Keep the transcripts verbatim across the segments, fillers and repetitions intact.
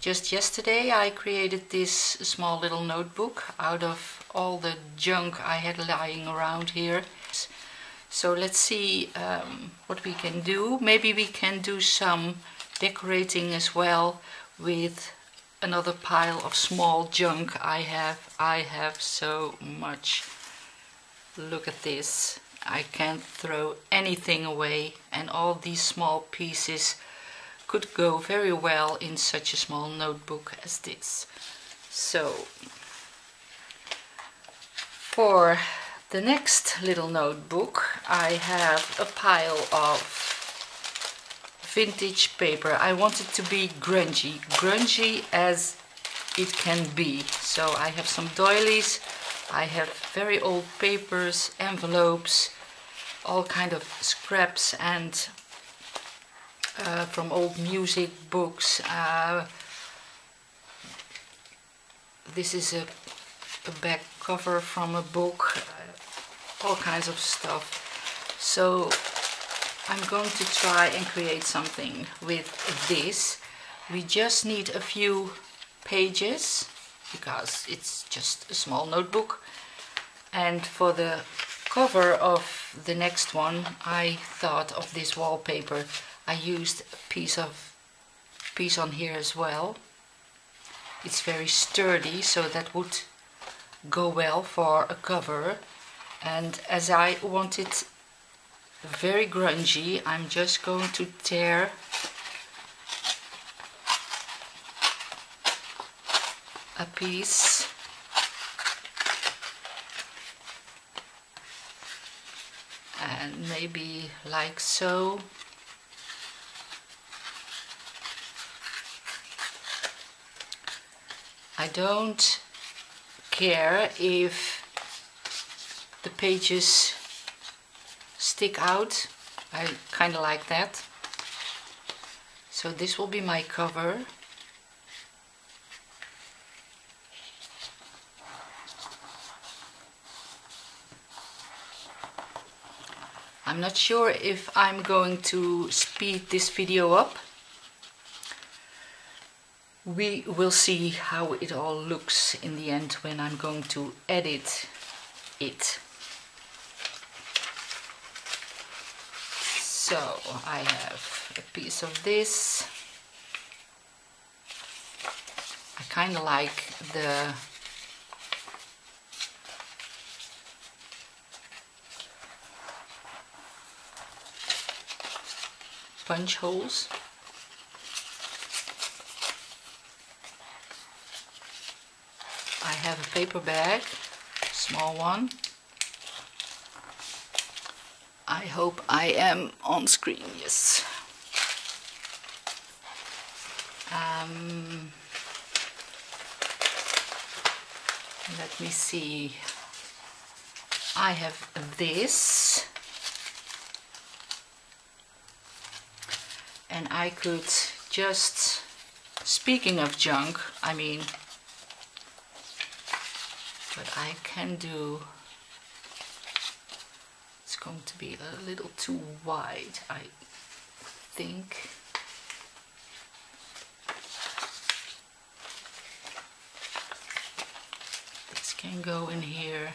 Just yesterday I created this small little notebook out of all the junk I had lying around here. So let's see um, what we can do. Maybe we can do some decorating as well with another pile of small junk I have. I have so much. Look at this. I can't throw anything away, and all these small pieces could go very well in such a small notebook as this. So for the next little notebook I have a pile of vintage paper. I want it to be grungy, grungy as it can be. So I have some doilies, I have very old papers, envelopes, all kind of scraps and Uh, from old music books. Uh, this is a, a back cover from a book, uh, all kinds of stuff. So I'm going to try and create something with this. We just need a few pages because it's just a small notebook, and for the cover of the next one I thought of this wallpaper. I used a piece of piece on here as well. It's very sturdy, so that would go well for a cover. And as I want it very grungy, I'm just going to tear a piece. And maybe like so. I don't care if the pages stick out. I kind of like that. So this will be my cover. I'm not sure if I'm going to speed this video up. We will see how it all looks in the end when I'm going to edit it. So I have a piece of this. I kind of like the punch holes. I have a paper bag, small one. I hope I am on screen, yes. Um, let me see. I have this. And I could just, speaking of junk, I mean, but I can do, it's going to be a little too wide, I think. This can go in here.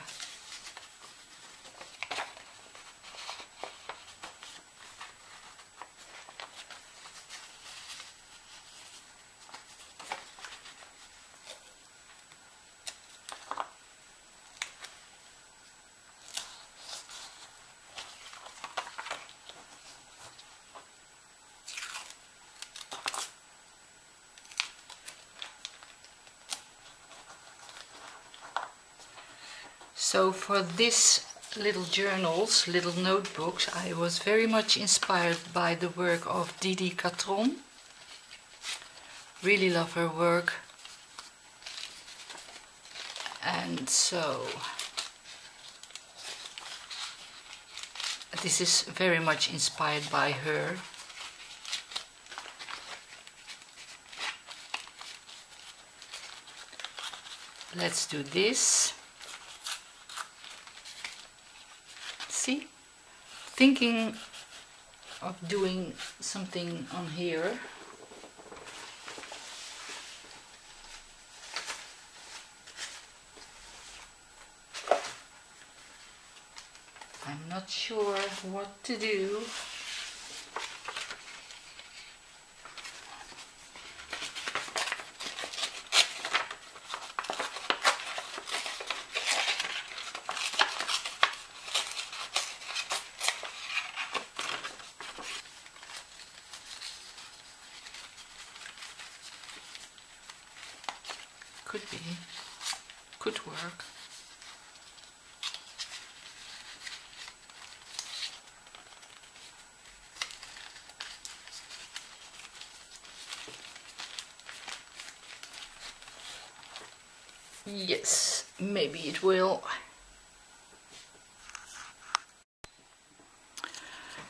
So for this little journals, little notebooks, I was very much inspired by the work of Didi Catron. Really love her work. And so this is very much inspired by her. Let's do this. See? Thinking of doing something on here. I'm not sure what to do. Could be, could work. Yes, maybe it will.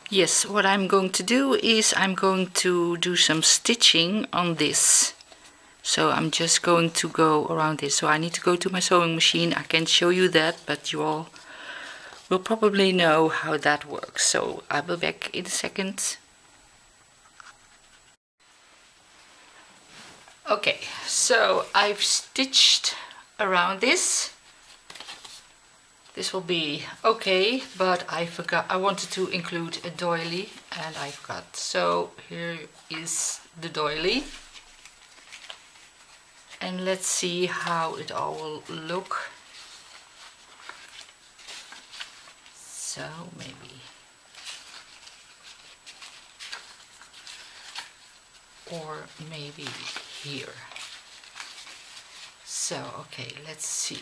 Yes, what I'm going to do is I'm going to do some stitching on this. So I'm just going to go around this. So I need to go to my sewing machine. I can't show you that, but you all will probably know how that works. So I'll be back in a second. Okay, so I've stitched around this. This will be okay, but I forgot, I wanted to include a doily and I forgot. So here is the doily. And let's see how it all will look. So maybe. Or maybe here. So, okay, let's see.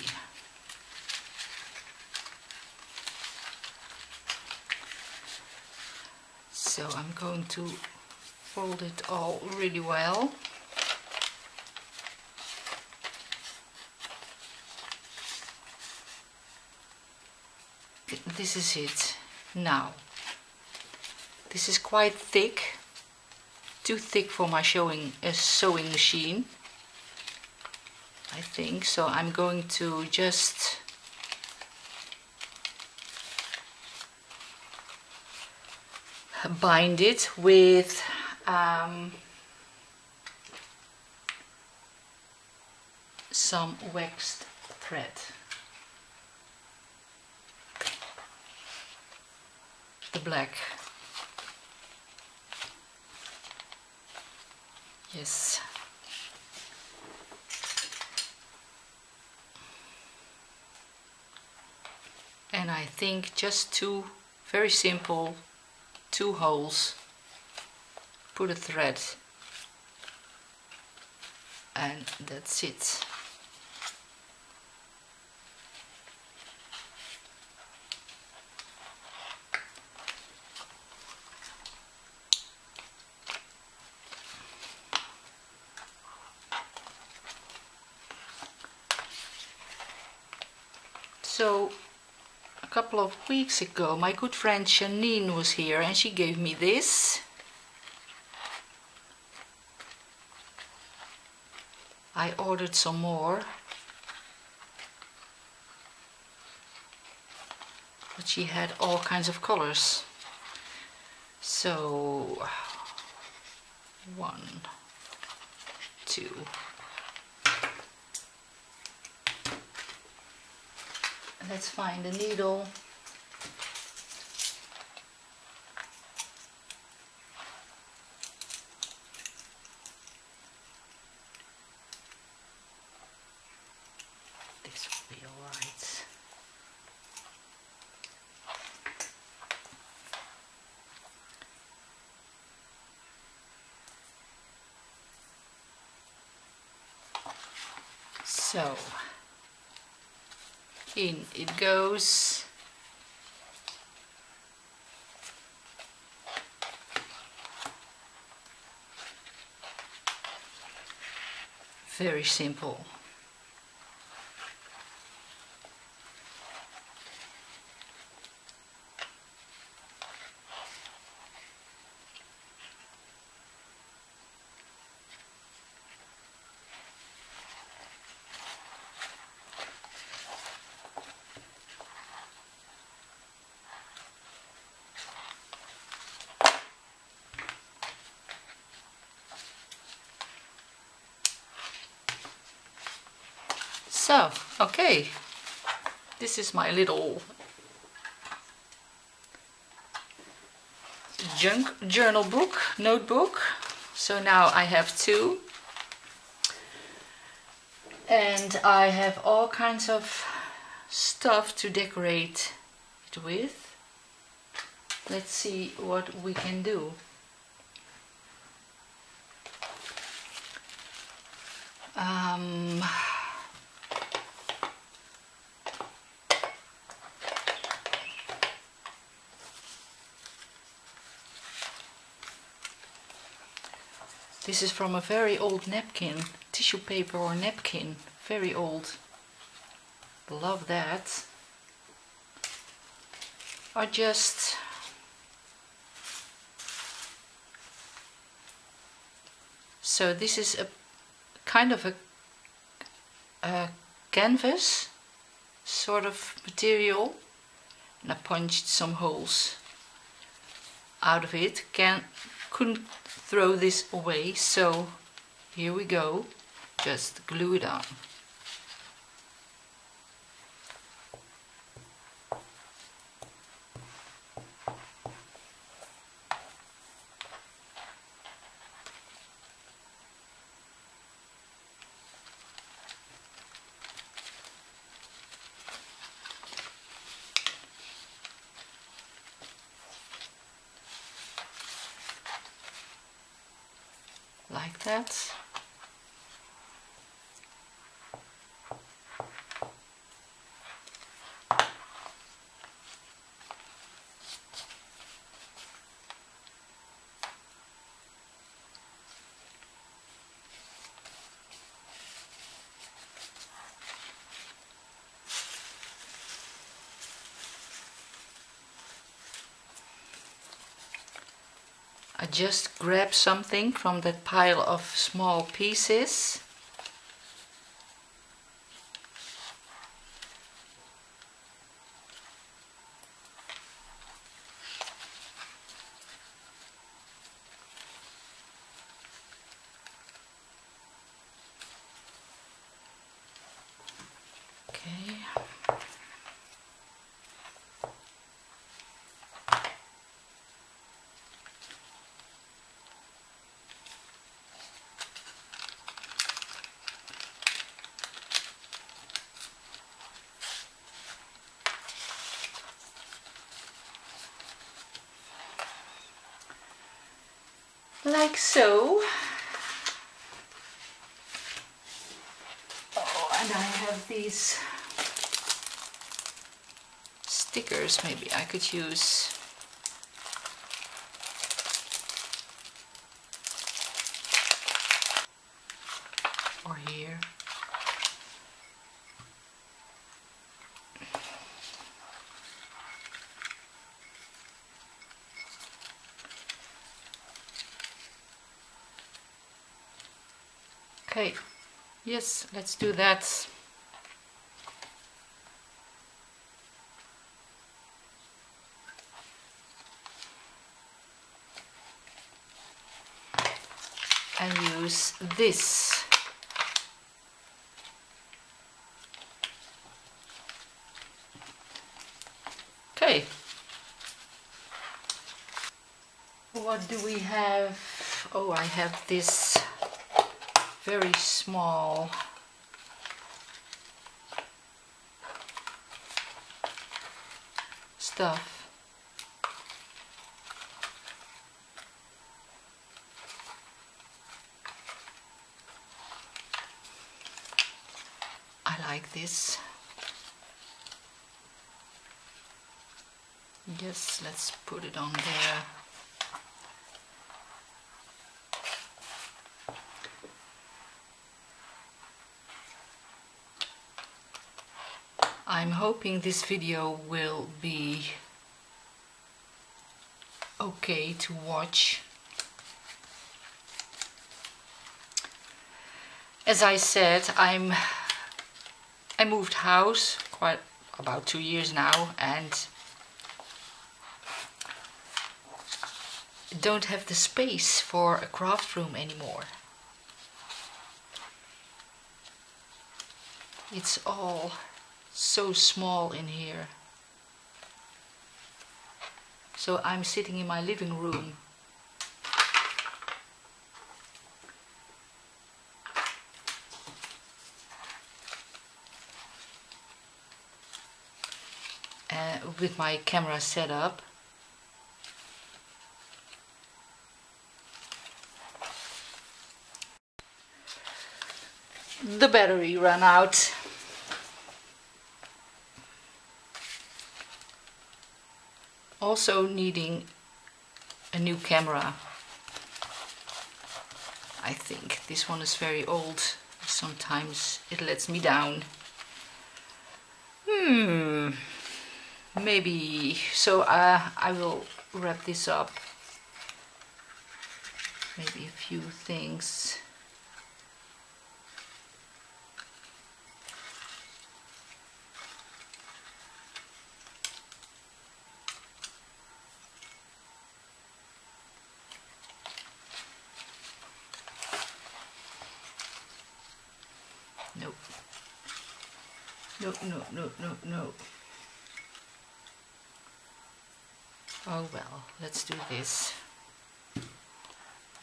So I'm going to fold it all really well. This is it. Now, this is quite thick, too thick for my sewing, uh, sewing machine, I think. So I'm going to just bind it with um, some waxed thread. The black. Yes. And I think just two, very simple, two holes. Put a thread. And that's it. So, a couple of weeks ago, my good friend Shanine was here and she gave me this. I ordered some more. But she had all kinds of colors. So, one, two. Let's find a needle. This will be all right. So. In it goes. Very simple. So, okay, this is my little journal book, notebook. So now I have two. And I have all kinds of stuff to decorate it with. Let's see what we can do. Um, this is from a very old napkin, tissue paper or napkin, very old. Love that. I just so this is a kind of a, a canvas sort of material, and I punched some holes out of it. Can couldn't throw this away, so here we go. Just glue it on. Like that. I just grab something from that pile of small pieces. Like so. Oh, and I have these stickers, maybe I could use. Or here. Okay, yes, let's do that. And use this. Okay. What do we have? Oh, I have this very small stuff. I like this. Yes, let's put it on there. I'm hoping this video will be okay to watch. As I said, I'm I moved house quite about two years now and don't have the space for a craft room anymore. It's all so small in here, So I'm sitting in my living room. Uh, with my camera set up. The battery ran out. Also needing a new camera. I think this one is very old. Sometimes it lets me down. Hmm. Maybe. So uh, I will wrap this up. Maybe a few things. No, no, no, no, no. Oh well, let's do this.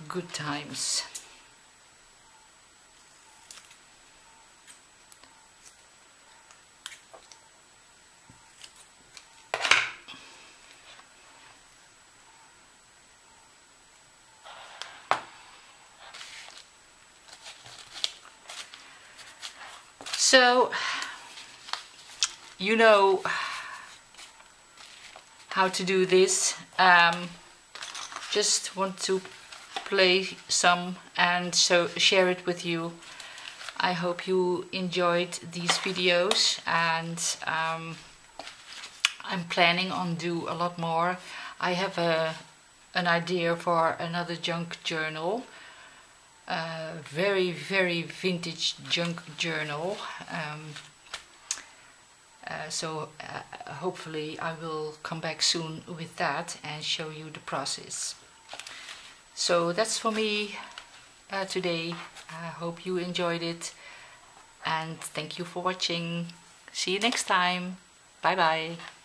Good times. So, you know how to do this. Um, just want to play some and so share it with you. I hope you enjoyed these videos, and um, I'm planning on do a lot more. I have a an idea for another junk journal. Uh, very very vintage junk journal. Um, Uh, so uh, hopefully I will come back soon with that and show you the process. So that's for me uh, today. I hope you enjoyed it, and thank you for watching. See you next time. Bye bye.